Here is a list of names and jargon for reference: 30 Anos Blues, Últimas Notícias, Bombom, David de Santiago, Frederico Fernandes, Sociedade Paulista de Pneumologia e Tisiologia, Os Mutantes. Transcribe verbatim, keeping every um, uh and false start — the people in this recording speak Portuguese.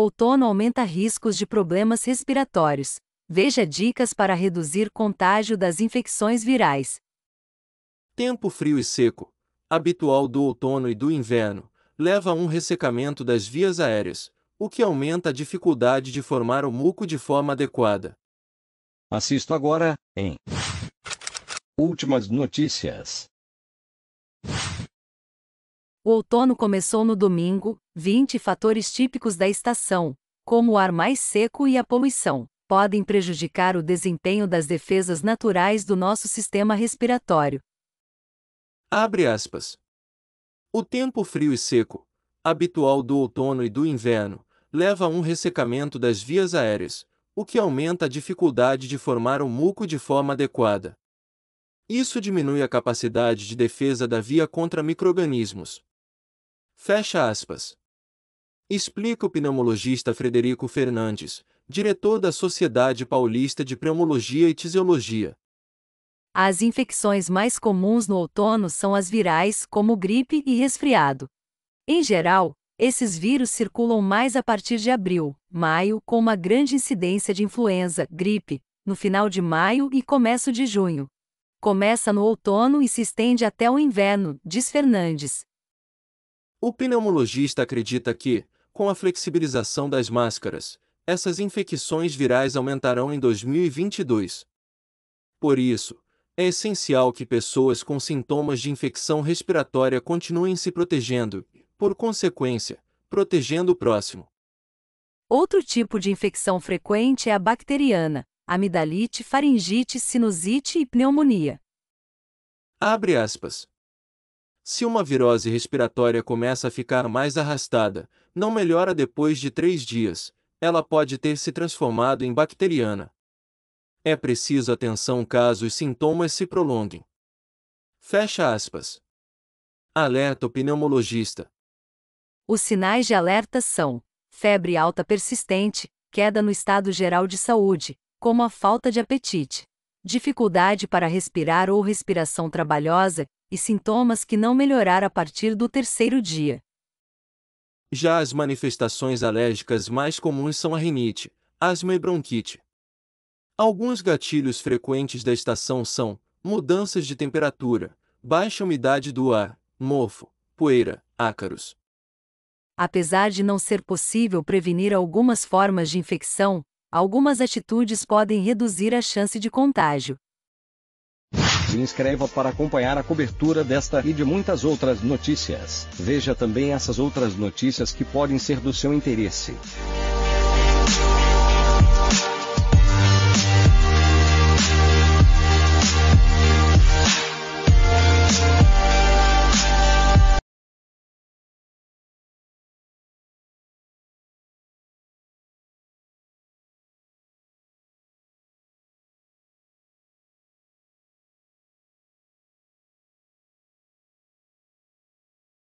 outono aumenta riscos de problemas respiratórios. Veja dicas para reduzir contágio das infecções virais. Tempo frio e seco, habitual do outono e do inverno, leva a um ressecamento das vias aéreas, o que aumenta a dificuldade de formar o muco de forma adequada. Assisto agora em Últimas Notícias. O outono começou no domingo, vinte fatores típicos da estação, como o ar mais seco e a poluição, podem prejudicar o desempenho das defesas naturais do nosso sistema respiratório. Abre aspas. O tempo frio e seco, habitual do outono e do inverno, leva a um ressecamento das vias aéreas, o que aumenta a dificuldade de formar o muco de forma adequada. Isso diminui a capacidade de defesa da via contra micro-organismos. Fecha aspas. Explica o pneumologista Frederico Fernandes, diretor da Sociedade Paulista de Pneumologia e Tisiologia. As infecções mais comuns no outono são as virais, como gripe e resfriado. Em geral, esses vírus circulam mais a partir de abril, maio, com uma grande incidência de influenza, gripe, no final de maio e começo de junho. Começa no outono e se estende até o inverno, diz Fernandes. O pneumologista acredita que, com a flexibilização das máscaras, essas infecções virais aumentarão em dois mil e vinte e dois. Por isso, é essencial que pessoas com sintomas de infecção respiratória continuem se protegendo, por consequência, protegendo o próximo. Outro tipo de infecção frequente é a bacteriana, amidalite, faringite, sinusite e pneumonia. Abre aspas. Se uma virose respiratória começa a ficar mais arrastada, não melhora depois de três dias, ela pode ter se transformado em bacteriana. É preciso atenção caso os sintomas se prolonguem. Fecha aspas. Alerta o pneumologista. Os sinais de alerta são febre alta persistente, queda no estado geral de saúde, como a falta de apetite, dificuldade para respirar ou respiração trabalhosa, e sintomas que não melhorar a partir do terceiro dia. Já as manifestações alérgicas mais comuns são a rinite, asma e bronquite. Alguns gatilhos frequentes da estação são mudanças de temperatura, baixa umidade do ar, mofo, poeira, ácaros. Apesar de não ser possível prevenir algumas formas de infecção, algumas atitudes podem reduzir a chance de contágio. Se inscreva para acompanhar a cobertura desta e de muitas outras notícias. Veja também essas outras notícias que podem ser do seu interesse.